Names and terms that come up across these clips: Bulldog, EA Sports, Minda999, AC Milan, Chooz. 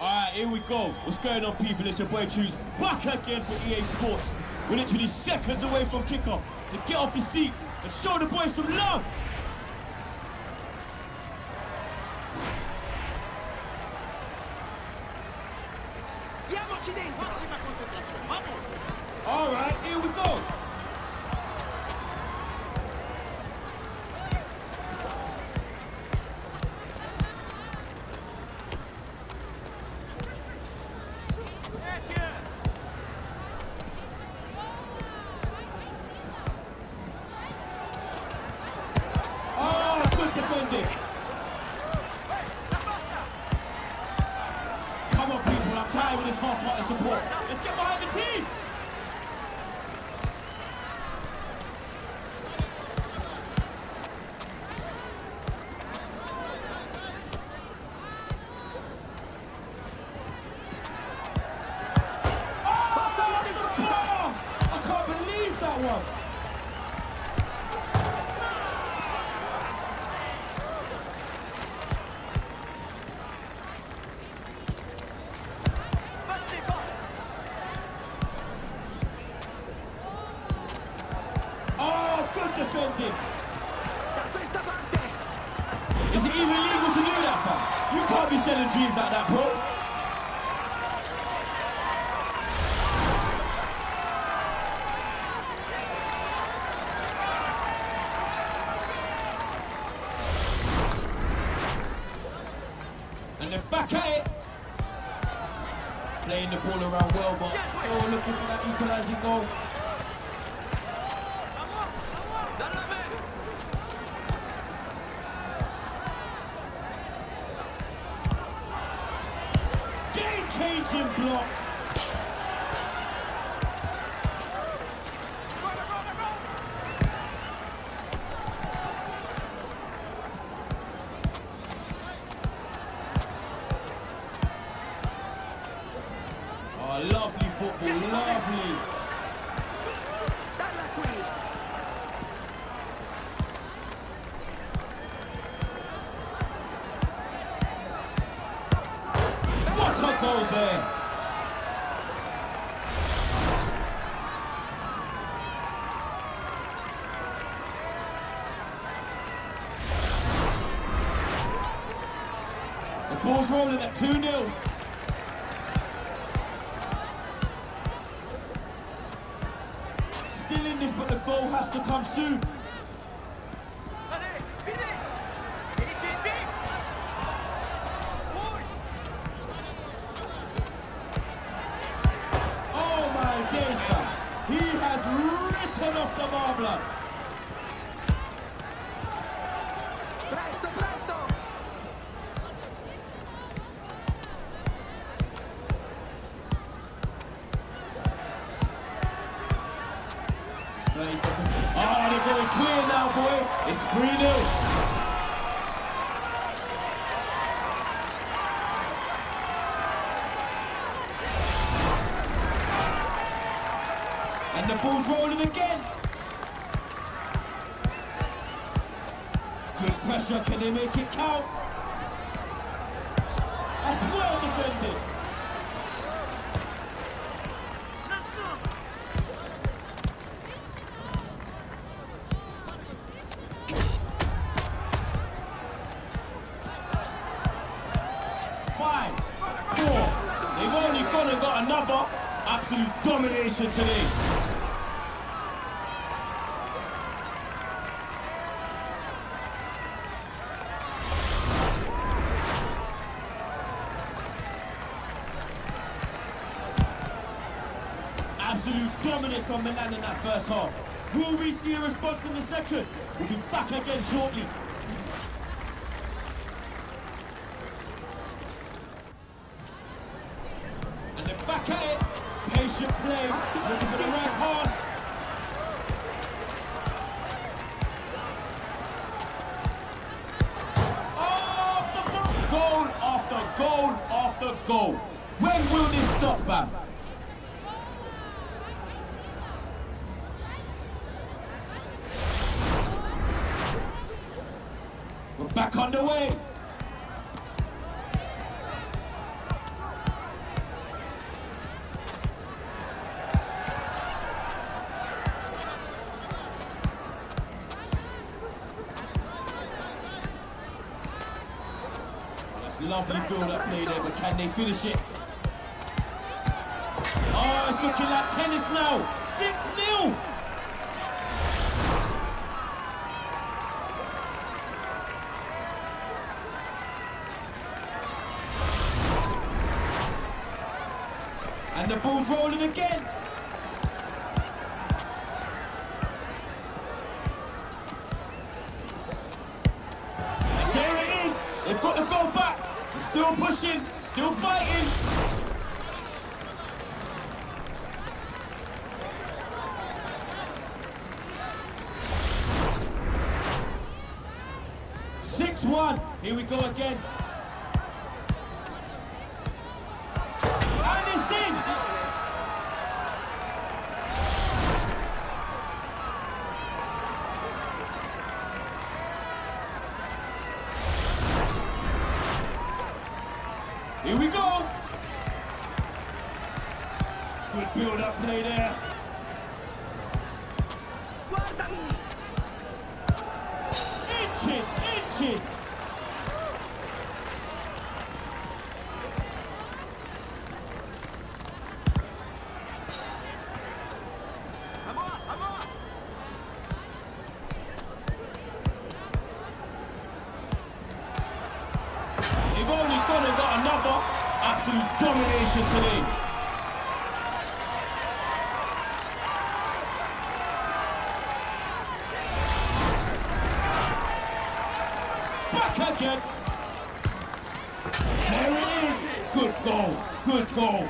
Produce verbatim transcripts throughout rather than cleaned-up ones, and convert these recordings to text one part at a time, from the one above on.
Alright, here we go. What's going on, people? It's your boy Chooz, back again for E A Sports. We're literally seconds away from kickoff, so get off your seats and show the boys some love! Alright, here we go! Come on, people, I'm tired of this half-hearted support. Let's get behind the team! Oh, I can't believe that one! Defending. Is it even legal to do that, fam? You can't be selling dreams like that, bro. And they're back at it. Playing the ball around well, but still looking for that equalising goal. Changing block. Oh, lovely football, lovely. Goal there. The ball's rolling at two nil. Still in this, but the goal has to come soon. He has written off the marbler. Presto, presto. Oh, they're going clear now, boy. It's three nil. And the ball's rolling again. Good pressure, can they make it count? That's well defended. Five, four, they've only gone and got another. Absolute domination today. Absolute dominance from Milan in that first half. Will we see a response in the second? We'll be back again shortly. And they're back at it. Patient play, looking for the right pass. After goal, after goal, after goal. When will this stop, fam? We're back on the way. Lovely build-up needed, but can they finish it? Oh, it's looking like tennis now. six nil. And the ball's rolling again. And there it is. They've got to go back. They're still pushing, still fighting. six one. Here we go again. And it's in. Here we go. Good build-up play there. Inches, inches. They've only gone and got another. Absolute domination today. Back again. There it is. Good goal. Good goal.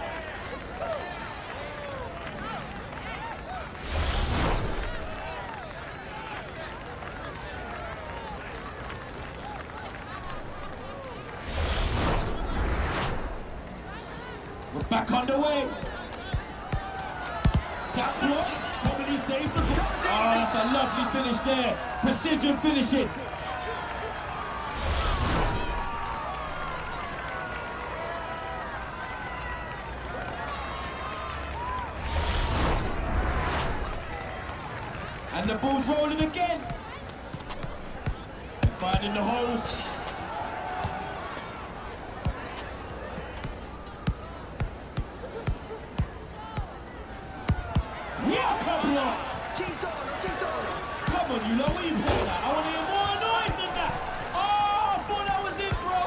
We're back underway. That block probably saved the ball. Oh, that's a lovely finish there. Precision finishing. And the ball's rolling again. Finding the holes. Come on, you know what you play that. I want to hear more noise than that. Oh, I thought that was it, bro.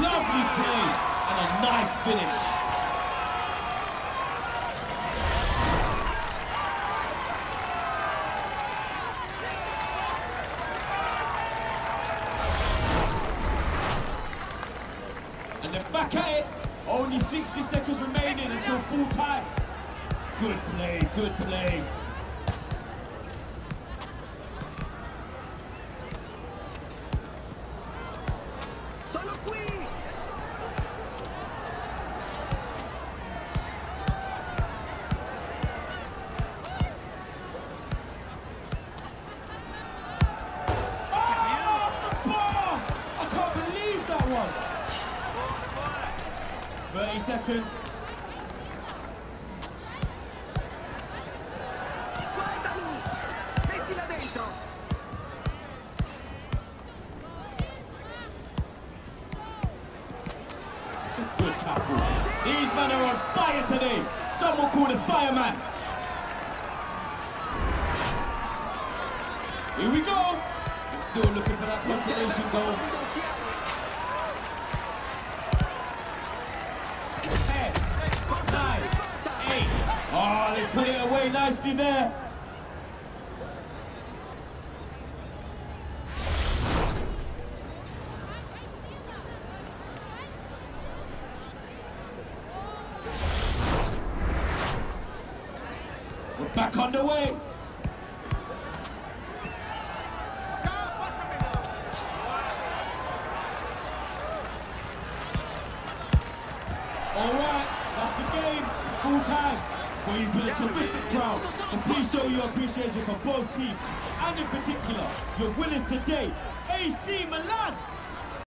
Lovely play and a nice finish. And they're back at it. Only sixty seconds remaining until full time. Good play, good play. Solo qui. Oh, the bar! I can't believe that one. thirty seconds. Guardami! Mettila dentro! It's a good tackle. These men are on fire today. Someone call the fireman. Here we go. We're still looking for that consolation goal. Oh, they put it away nicely there. We're back on the way. All right, that's the game. It's full time. Well, you've been a terrific crowd, and please show your appreciation for both teams, and in particular, your winners today, A C Milan!